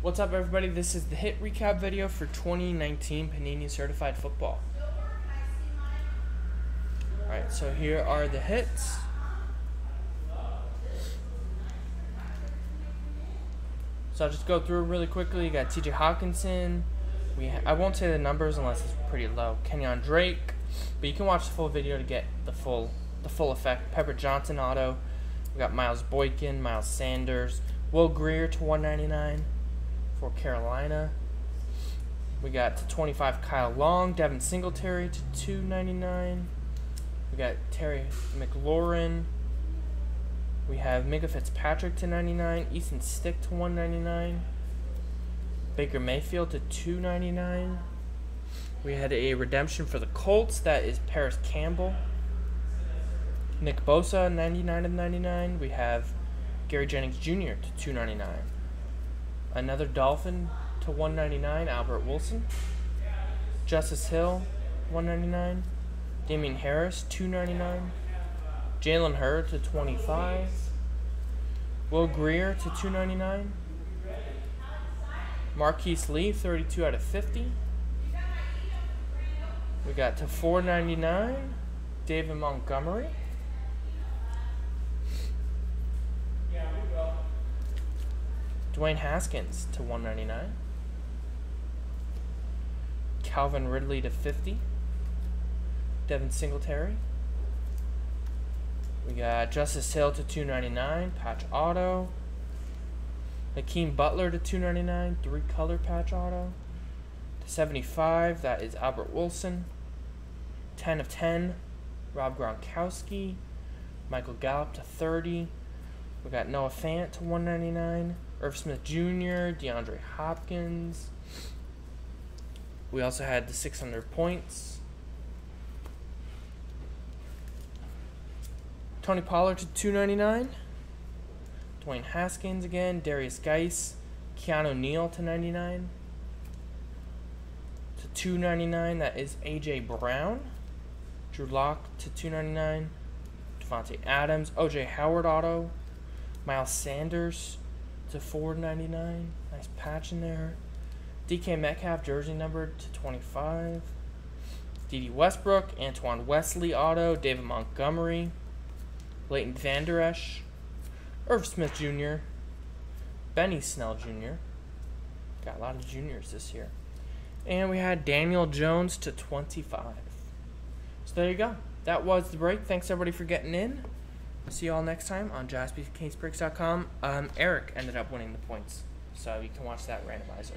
What's up, everybody? This is the hit recap video for 2019 Panini Certified Football. Alright, so here are the hits. So I'll just go through really quickly. You got T.J. Hawkinson. I won't say the numbers unless it's pretty low. Kenyon Drake. But you can watch the full video to get the full effect. Pepper Johnson auto. We got Miles Boykin, Miles Sanders. Will Grier to 199. For Carolina, we got to 25 Kyle Long, Devin Singletary to 299. We got Terry McLaurin. We have Mika Fitzpatrick to 99, Ethan Stick to 199, Baker Mayfield to 299. We had a redemption for the Colts. That is Paris Campbell. Nick Bosa 99 of 99. We have Gary Jennings Jr. to 299. Another Dolphin to 199, Albert Wilson. Justice Hill, 199. Damien Harris, 299. Jalen Hurd to 25. Will Grier to 299. Marquise Lee, 32 out of 50. We got to 499, David Montgomery. Dwayne Haskins to 199. Calvin Ridley to 50. Devin Singletary. We got Justice Hill to 299. Patch auto. Hakeem Butler to 299. Three color patch auto. To 75. That is Albert Wilson. 10 of 10. Rob Gronkowski. Michael Gallup to 30. We got Noah Fant to 199. Irv Smith Jr., DeAndre Hopkins. We also had the 600 points. Tony Pollard to 299. Dwayne Haskins again. Darius Geis. Keanu Neal to 99. To 299, that is A.J. Brown. Drew Locke to 299. Devontae Adams. O.J. Howard auto. Miles Sanders to 499, nice patch in there. DK Metcalf jersey number to 25. D.D. Westbrook, Antoine Wesley auto, David Montgomery, Leighton Vander Esch, Irv Smith Jr., Benny Snell Jr. Got a lot of juniors this year. And we had Daniel Jones to 25. So there you go. That was the break. Thanks everybody for getting in. See you all next time on JaspiesCaseBreaks.com. Eric ended up winning the points, so you can watch that randomizer.